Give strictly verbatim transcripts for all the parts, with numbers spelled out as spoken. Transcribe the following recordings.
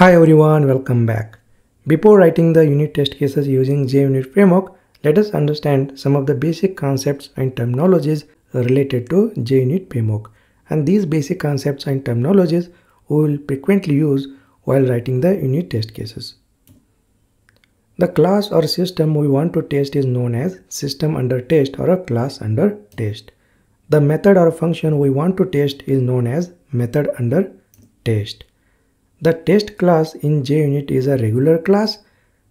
Hi everyone, welcome back. Before writing the unit test cases using JUnit framework, let us understand some of the basic concepts and terminologies related to JUnit framework. And these basic concepts and terminologies we will frequently use while writing the unit test cases. The class or system we want to test is known as system under test or a class under test. The method or function we want to test is known as method under test. The test class in JUnit is a regular class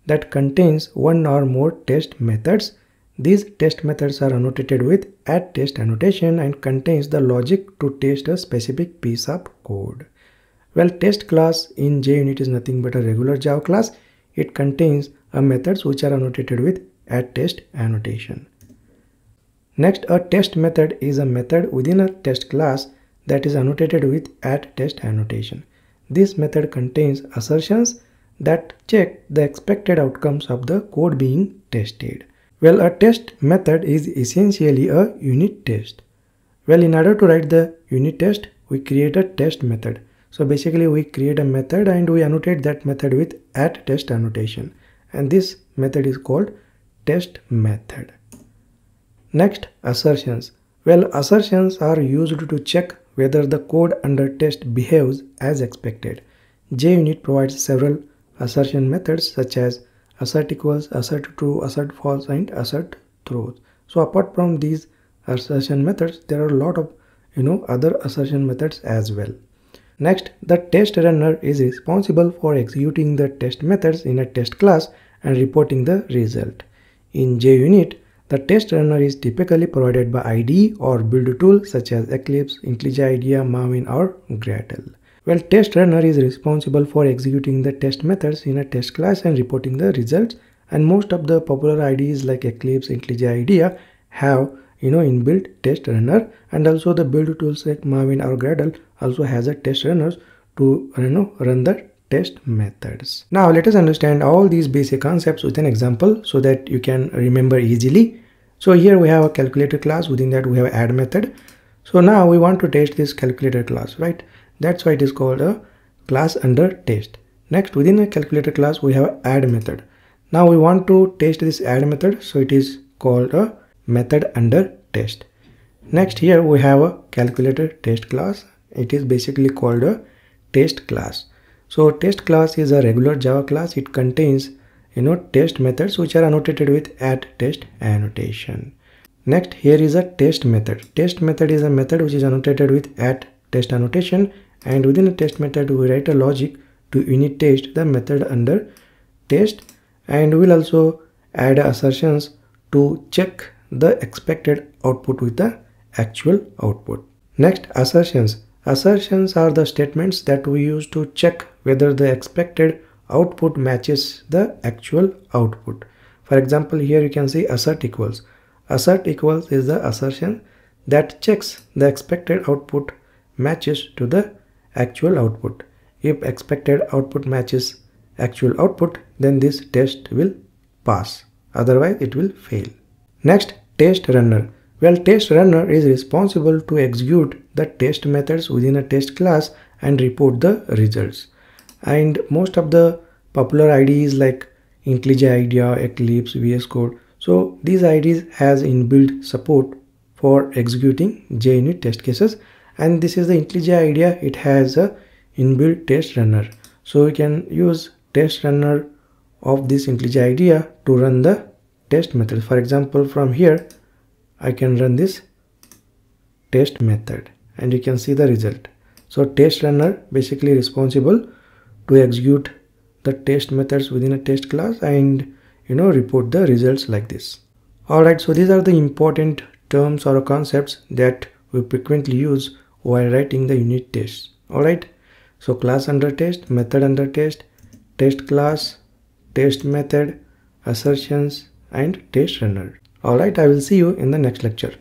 that contains one or more test methods. These test methods are annotated with @test annotation and contains the logic to test a specific piece of code. Well, test class in JUnit is nothing but a regular Java class. It contains a methods which are annotated with @test annotation. Next, a test method is a method within a test class that is annotated with @test annotation. This method contains assertions that check the expected outcomes of the code being tested. Well, a test method is essentially a unit test. Well, in order to write the unit test, we create a test method. So basically we create a method and we annotate that method with @test annotation. And this method is called test method. Next, assertions. Well, assertions are used to check whether the code under test behaves as expected. JUnit provides several assertion methods such as assertEquals, assertTrue, assertFalse, and assertThrows. So apart from these assertion methods, there are a lot of you know other assertion methods as well. Next, the test runner is responsible for executing the test methods in a test class and reporting the result. In JUnit, the test runner is typically provided by I D E or build tools such as Eclipse, IntelliJ IDEA, Maven, or Gradle. Well, test runner is responsible for executing the test methods in a test class and reporting the results. And most of the popular I D Es like Eclipse, IntelliJ IDEA have you know inbuilt test runner, and also the build tools like Maven or Gradle also has a test runners to you know run the test methods. Now let us understand all these basic concepts with an example so that you can remember easily. So here we have a calculator class, within that we have add method. So now we want to test this calculator class, right? That's why it is called a class under test. Next, within the calculator class we have add method. Now we want to test this add method, so it is called a method under test. Next, here we have a calculator test class. It is basically called a test class. So test class is a regular Java class. It contains you know test methods which are annotated with @test annotation. Next, here is a test method. Test method is a method which is annotated with @test annotation, and within the test method we write a logic to unit test the method under test, and we'll also add assertions to check the expected output with the actual output. Next, assertions. Assertions are the statements that we use to check whether the expected output matches the actual output. For example, here you can see assertEquals. assertEquals is the assertion that checks the expected output matches to the actual output. If expected output matches actual output, then this test will pass. Otherwise, it will fail. Next, test runner. Well, test runner is responsible to execute the test methods within a test class and report the results. And most of the popular I D Es like IntelliJ IDEA, Eclipse, V S Code. So these I D Es has inbuilt support for executing JUnit test cases. And this is the IntelliJ IDEA. It has a inbuilt test runner. So we can use test runner of this IntelliJ IDEA to run the test method. For example, from here, I can run this test method and you can see the result. So test runner basically responsible to execute the test methods within a test class and you know report the results like this. Alright, so these are the important terms or concepts that we frequently use while writing the unit tests. Alright, so class under test, method under test, test class, test method, assertions, and test runner. Alright, I will see you in the next lecture.